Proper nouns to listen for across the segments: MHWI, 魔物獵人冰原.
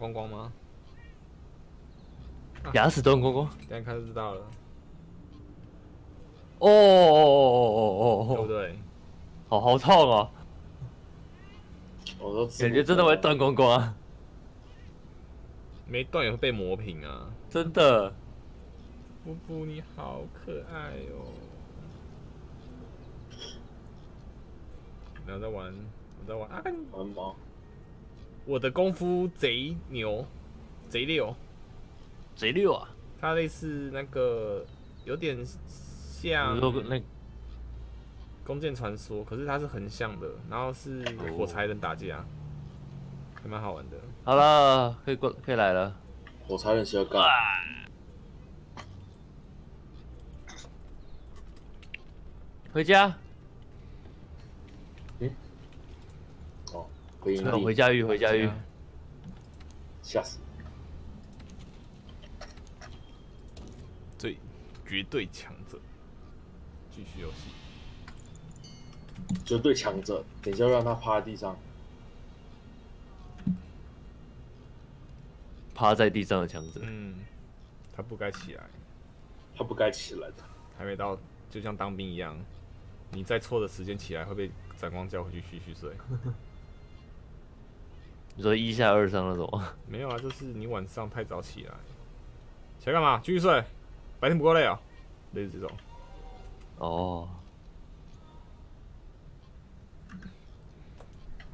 光光吗？牙齿都很光光。等一下看就知道了。哦，对不对？好痛哦！我都感觉真的会断光光啊。没断也会被磨平啊！真的。布布你好可爱哦。 我在玩啊！玩猫，我的功夫贼牛，贼溜，贼溜啊！它类似那个有点像那弓箭传说，可是它是横向的，然后是火柴人打架，还蛮好玩的。好了，可以过，可以来了。火柴人是要干。回家。 回家狱，吓死！最绝对强者，继续游戏。绝对强者，等一下让他趴在地上，趴在地上的强者。嗯，他不该起来，他不该起来的，还没到，就像当兵一样，你在错的时间起来会被闪光叫回去嘘嘘睡。你说1下2上那种？没有啊，就是你晚上太早起来，起来干嘛？继续睡，白天不够累啊、喔，类似这种。哦。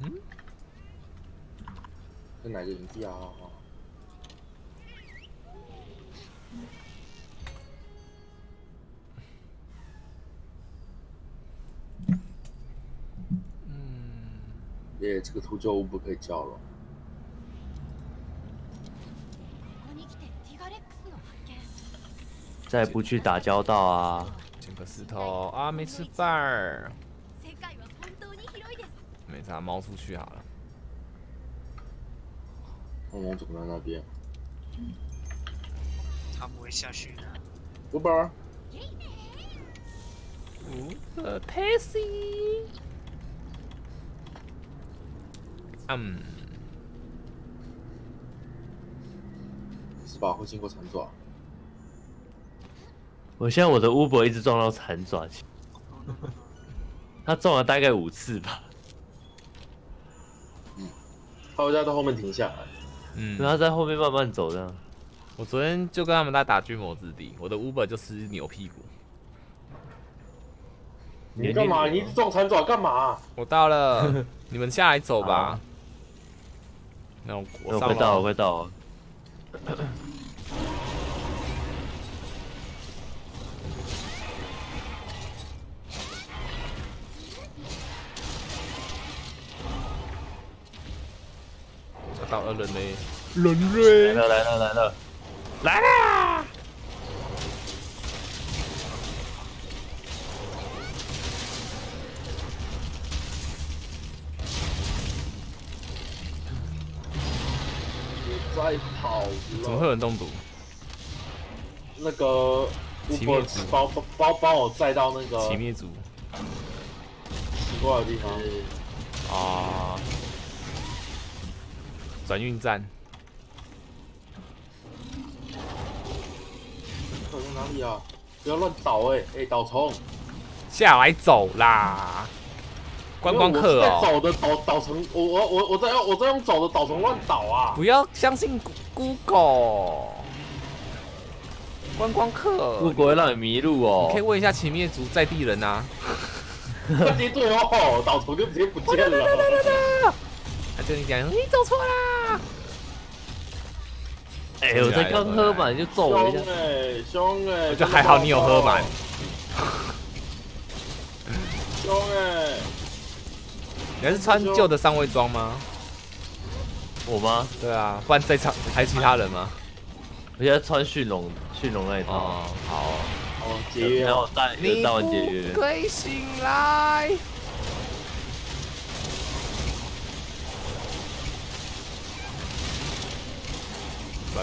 嗯？是哪个营地啊？耶，这个秃鹫乌不可以叫了。 再不去打交道啊！捡个石头啊，没吃饭。没差，猫出去好了。恐龙总在那边。它不会下去的。五宝。Pacey。是吧？会经过残爪。 我的 Uber 一直撞到残爪，他撞了大概5次吧。嗯，他会在后面停下来，嗯，然后在后面慢慢走这样。我昨天就跟他们在打巨魔之地，我的 Uber 就是扭屁股。你干嘛？你一直撞残爪干嘛？我到了，你们下来走吧。那我快到了，我快到了。到人瑞来了！你在跑？怎么会有人中毒？那个奇灭族帮我载到那个奇灭族奇怪的地方啊。 转运站，走到哪里啊？不要乱倒哎，倒虫，下来走啦！观光客哦，走的倒虫，我在用走的倒虫乱倒啊！不要相信 Google， 观光客 Google 会让你迷路哦。你可以问一下奇灭族在地人啊。直接最后倒虫就直接不见了。 跟你讲，你走错啦！哎，我才刚喝满就揍我一下，凶哎！就还好你有喝满，凶哎！你还是穿旧的上位装吗？我吗？对啊，不然在场还其他人吗？我现在穿驯龙那一套。哦，好哦，节约，然后带完节约，可以醒来。 软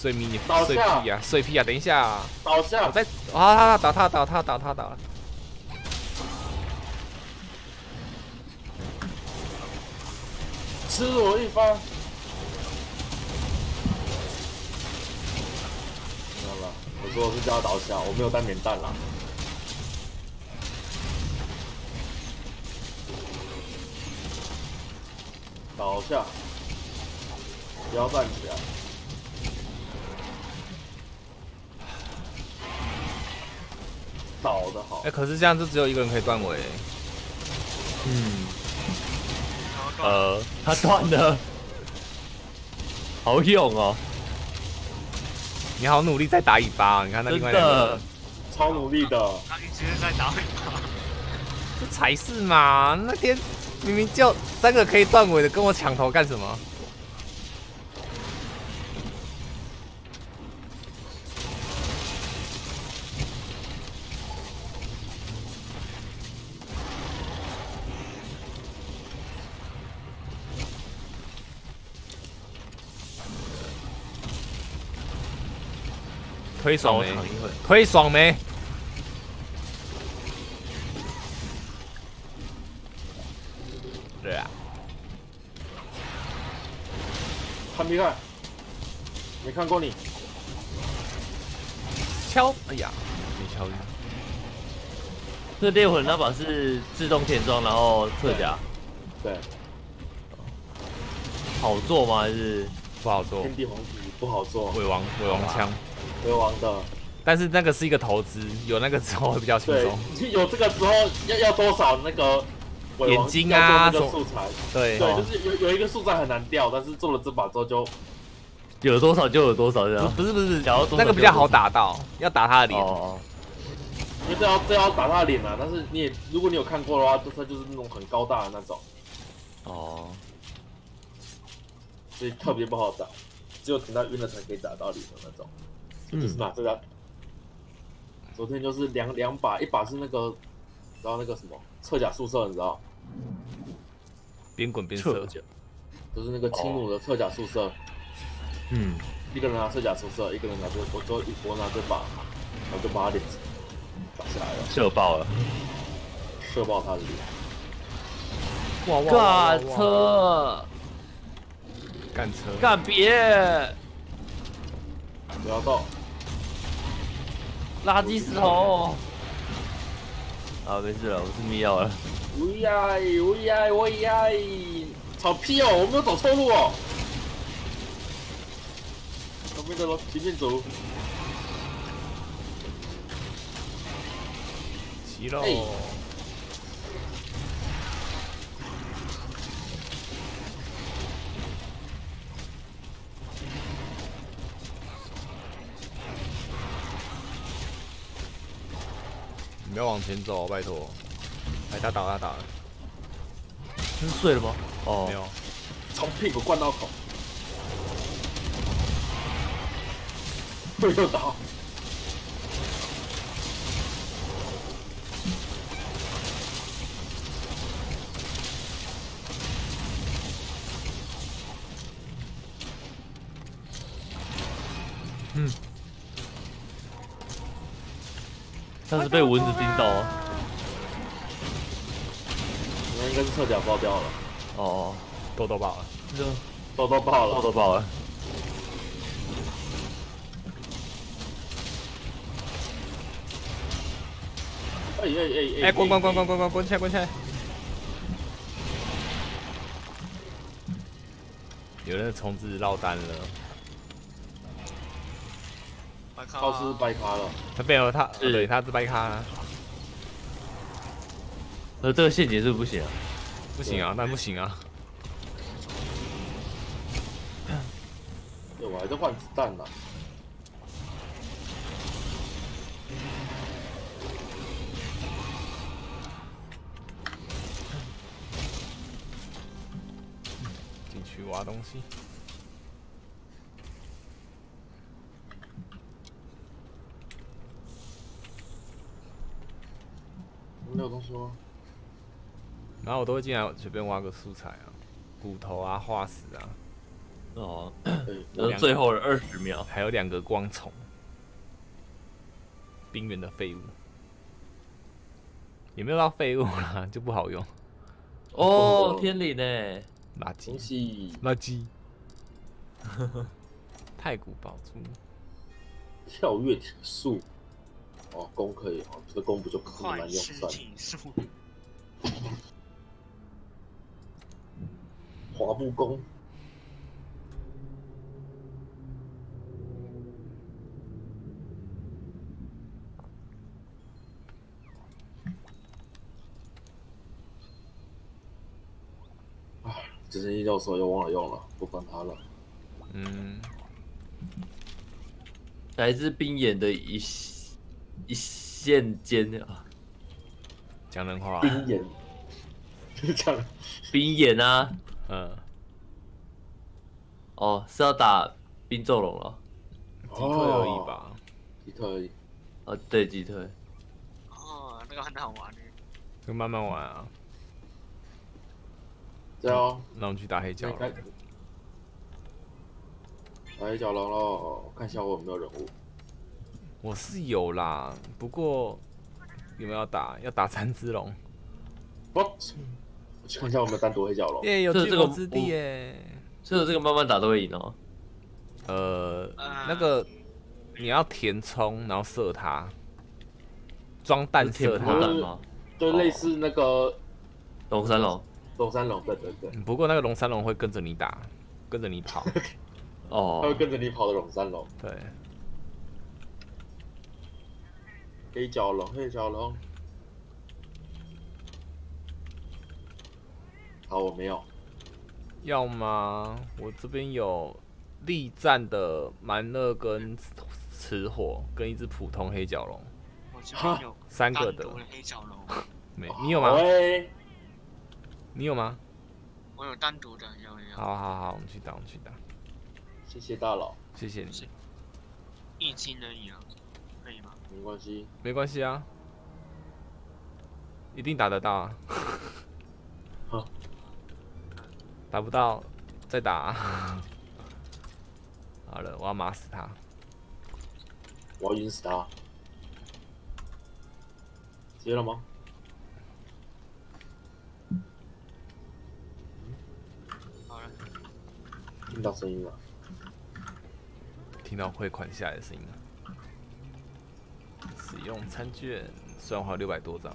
睡迷你睡屁呀，睡屁呀！等一下，倒下！我在啊，打他！吃我一方！知道了，我说我是叫他倒下，我没有带免蛋啦。倒下，不要站起来。 倒的好，哎、欸，可是这样就只有一个人可以断尾、欸。嗯，他断了，好勇哦！你好努力在打尾巴、哦，你看那另外两个，超努力的，他一直在打尾巴，这才是嘛！那天明明就三个可以断尾的，跟我抢头干什么？ 推爽没？推爽没？对啊，看没看？没看过你。敲！哎呀，没敲晕。这猎魂那把是自动填装，然后特甲。对。好做吗？还是不好做？天地皇子不好做。伪王枪。 回王的，但是那个是一个投资，有那个之后会比较轻松。有这个之后要多少那个眼睛啊，那个素材，对对，就是有一个素材很难掉，但是做了这把之后就有多少就有多少这样。不是，那个比较好打到，要打他的脸。哦，因为这要打他的脸啊，但是你也如果你有看过的话，它就是那种很高大的那种。哦，所以特别不好打，只有等到晕了才可以打到脸的那种。 就是拿这个，昨天就是两把，一把是那个，然后那个什么侧甲速射，你知道？边滚边射，就是那个轻弩的侧甲速射。嗯，一个人拿侧甲速射，一个人拿这个，我拿这把，然后就把他脸打下来了，射爆了，射爆他的脸。哇！干车，干车，干别！ 不要动！垃圾石头！啊，没事了，我是密钥了。喂呀！草屁哦，我没有走错路哦。后面的随便走。急了。不要往前走，拜托！哎，他打了，这是碎了吗？哦，没有，从屁股灌到口，又倒，嗯。 他是被蚊子叮到哦，那应该是侧脚爆掉了。哦，痘爆了，痘爆了，痘爆了。哎，滚起来！有人虫子落单了。 倒是掰咖了，他没有他，对，他是掰咖了。这个陷阱是不行啊，不行啊。对，我还在换子弹呢。进去挖东西。有东西吗？然后我都会进来随便挖个素材啊，骨头啊、化石啊。哦，最后的20秒，还有2个光虫，冰原的废物，也没有到废物啦，就不好用。哦，天理呢？垃圾，东西，垃圾。太古宝珠，跳跃体术。 哦，弓可以哦，这弓不就蛮用算了。滑步弓，哎，直升机教授又忘了用了，不管它了。嗯，来自冰眼的一线间啊，讲人话、啊。冰眼，讲冰眼啊，嗯，哦，是要打冰咒龙了，击退而已吧，击退而已。哦，对，击退。哦，那个很好玩的，就慢慢玩啊。对哦，那我们去打黑角龙。打黑角龙喽，看一下我有没有人物。 我是有啦，不过有没有要打3只龙？哦，我去看一下我们单独黑角龙。耶，有居无之地耶！所以这个慢慢打都会赢哦。那个你要填充，然后射它，装弹射它吗？对，类似那个龙山龙。龙山龙，对对对。不过那个龙山龙会跟着你打，跟着你跑。哦。它会跟着你跑的龙山龙。对。 黑角龙，黑角龙。好，我没有。要吗？我这边有力战的蛮热跟雌火，跟一只普通黑角龙。我这边有3个的黑角龙。没，你有吗？你有吗？我有单独的，有。好好好，我们去打，我们去打。谢谢大佬，谢谢你。1斤而已啊。 可以吗？没关系，没关系啊，一定打得到啊！好打不到再打、啊。好了，我要麻死他，我要晕死他。接了吗？好了，听到声音了，听到汇款下来的声音了。 使用餐券，虽然花600多张，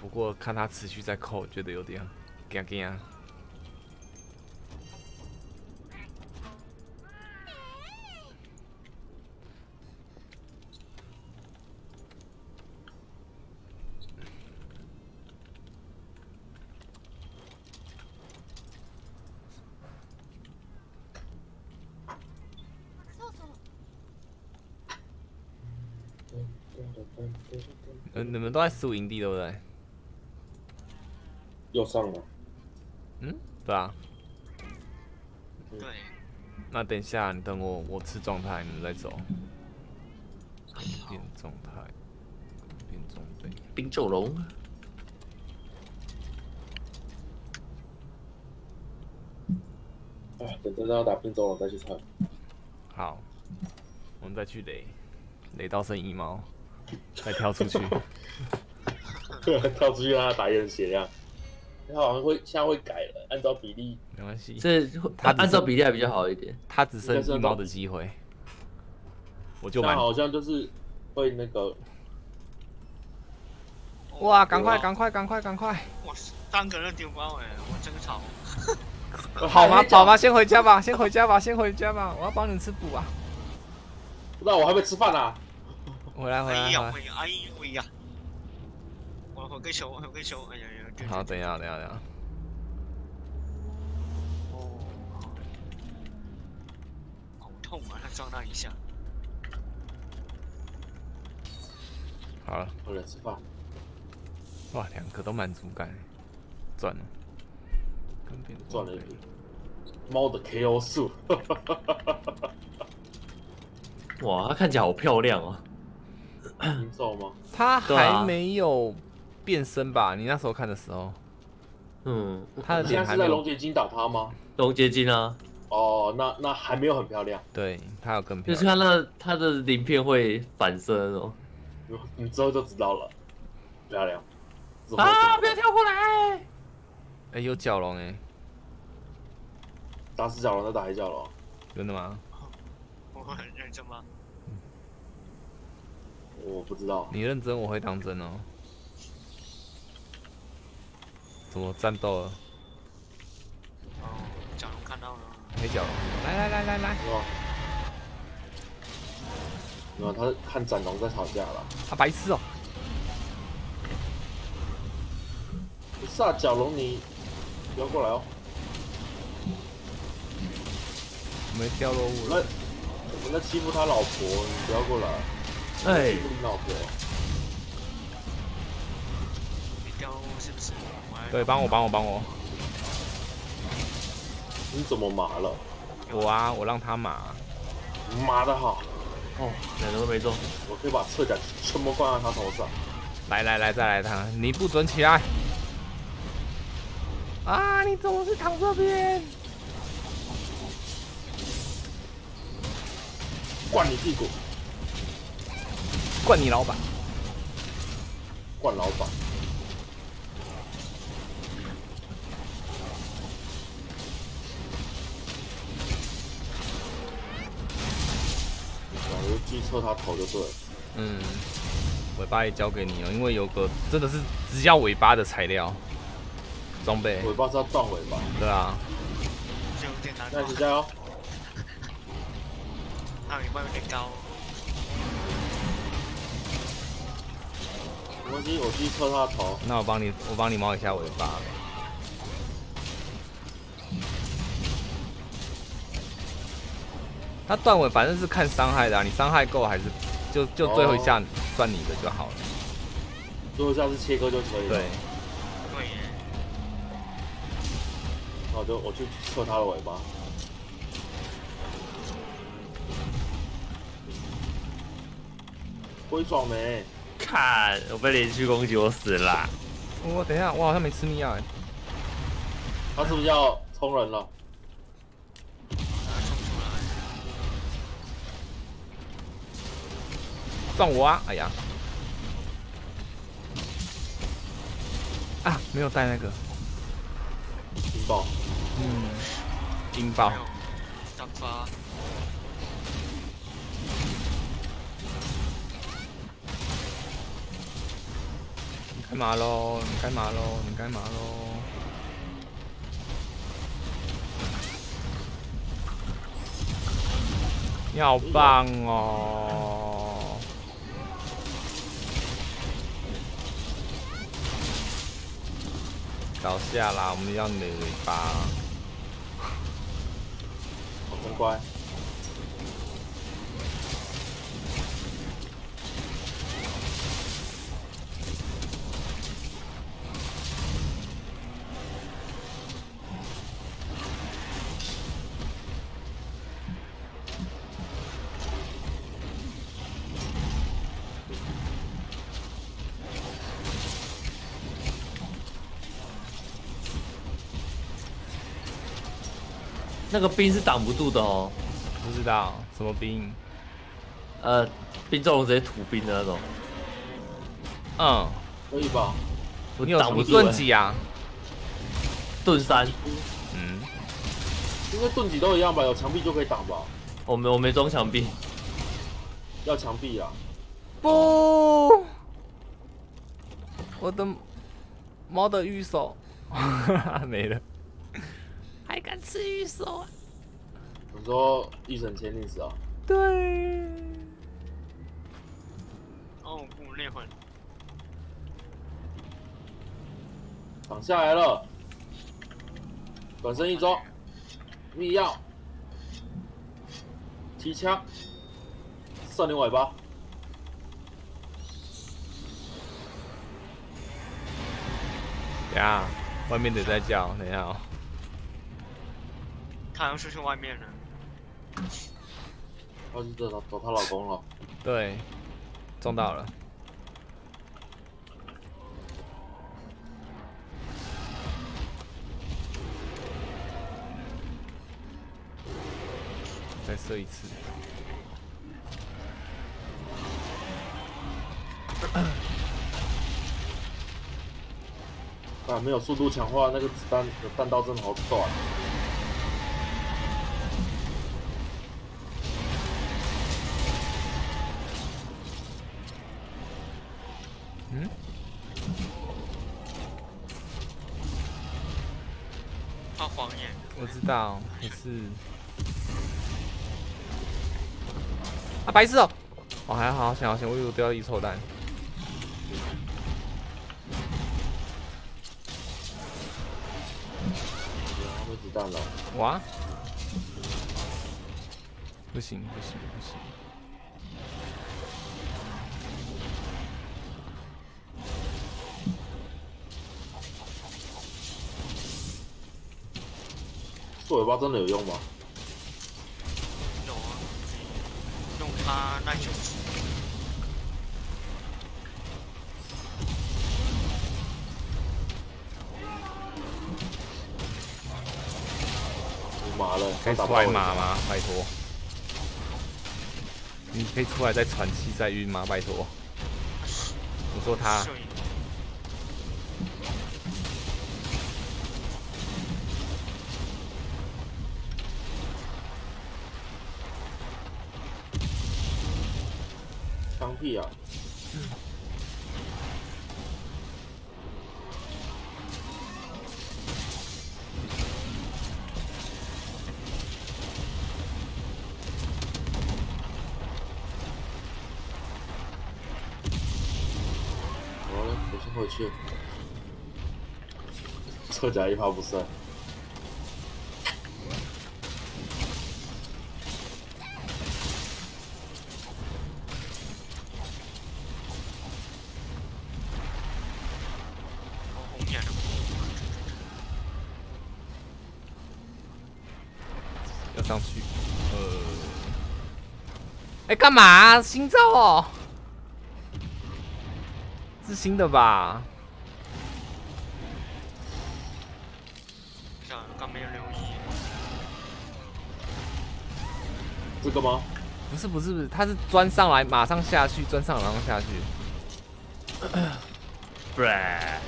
不过看他持续在扣，觉得有点惊惊。你们都在15营地对不对？又上了。嗯，对啊。对。那等一下，你等我，我吃状态，你们再走。变状态，变装备。冰咒龙。哎、啊，等真的要打冰咒龙再去唱。好，我们再去雷到剩1猫。 再跳出去，跳出去让他打一人血量。他好像会现在会改了，按照比例。没关系，这他按照比例还比较好一点。他只剩1猫的机会，我就好像就是会那个。哇！赶快，赶快，赶快，赶快！我3个人丢包哎，我真吵。好吗？好吗？先回家吧，先回家吧，先回家吧！我要帮你吃补啊。不知道我还没吃饭啊。 回来！哎呀！我好害羞！哎呀呀！好，等一下。哦，好痛啊！他撞到一下。好了，我来吃饭。哇，2个都满足感，赚了，赚了一笔。猫的 KO 数，哇，它看起来好漂亮哦。灵兽吗？他还没有变身吧？你那时候看的时候，嗯，他的脸还没有。现在是在龙结晶打他吗？龙结晶啊。 哦，那还没有很漂亮，对，它有更漂亮，就是它的鳞片会反射那种，你之后就知道了。漂亮啊！不要跳过来！哎，有角龙哎，打死角龙再打黑角龙，真的吗？我很认真吗？我不知道，你认真我会当真哦。怎么战斗了？哦，角龙看到了。 黑角龙，来！哇！他看斩龙在吵架了，他白痴哦！不是啊，角龙你不要过来哦！我没掉落物了。我们在欺负他老婆，你不要过来！哎，欺负你老婆！你掉落物是不是？对，帮我！ 你怎么麻了？我啊，我让他麻，麻的好。哦，两个都没中。我可以把侧甲全部放在他头上。来，再来他，你不准起来！啊，你总是躺这边。灌你屁股，灌你老板，灌老板。 我就计测他头就对了。嗯，尾巴也交给你哦，因为有个真的是只要尾巴的材料装备。尾巴是要断尾巴。对啊。有点难。那你加油。那尾巴有点高。没关系，我计测他的头。那我帮你猫一下尾巴。 他断尾反正是看伤害的、啊，你伤害够还是就最后一下算你的就好了。最后一下是切割就可以了。对。对。那我去测他的尾巴。龟爪没？看，我被连续攻击，我死了、啊。我等一下，我好像没吃蜜药哎。他是不是要冲人了？ 撞我啊！哎呀，啊，没有带那个音爆，嗯，音爆，打发，你干嘛喽？你干嘛喽？你干嘛喽？ 你好棒哦！ 倒下啦！我们要你的尾巴、啊，好真乖。那个冰是挡不住的哦，不知道什么冰，冰咒龙直接吐冰的那种，嗯，可以吧？我挡不住盾几啊？盾三，嗯，应该盾几都一样吧？有墙壁就可以挡吧？我没装墙壁，要墙壁啊！不，我的猫的御手没了。 还敢吃御手啊？你说御神千令子啊？对。哦，我裂痕。挡下来了。转身一招，密钥，提枪，射你尾巴。等下，外面的在叫，等下哦。 他好像出去外面了，他去找她老公了。对，中到了。再射一次。 啊，没有速度强化，那个子弹的弹道真的好短。嗯？好晃耶！我知道，可是啊，白痴哦！哦，还好，还好，我以为我丢到一臭蛋。 哇！不行不行不行！做尾巴真的有用吗？有啊，用它耐久。麻了，可以出来麻吗？拜托，你可以出来再喘气再晕吗？拜托，我说他，放屁啊！去，车甲一发不剩。要上去，哎，干嘛啊？新招哦，是新的吧？ 这个吗？不是不是不是，它是钻上来马上下去，钻上来马上下去。不然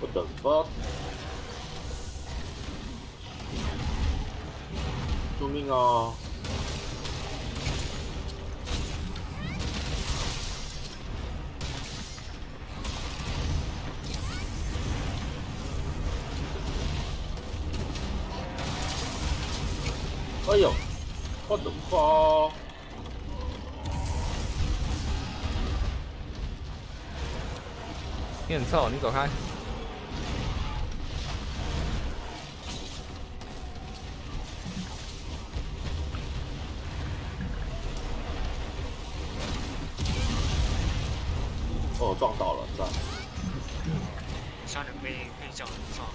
我等吧。救命啊！ 哎呦，我的妈！你很臭，你走开！哦，撞倒了，撞！下准备被叫人撞。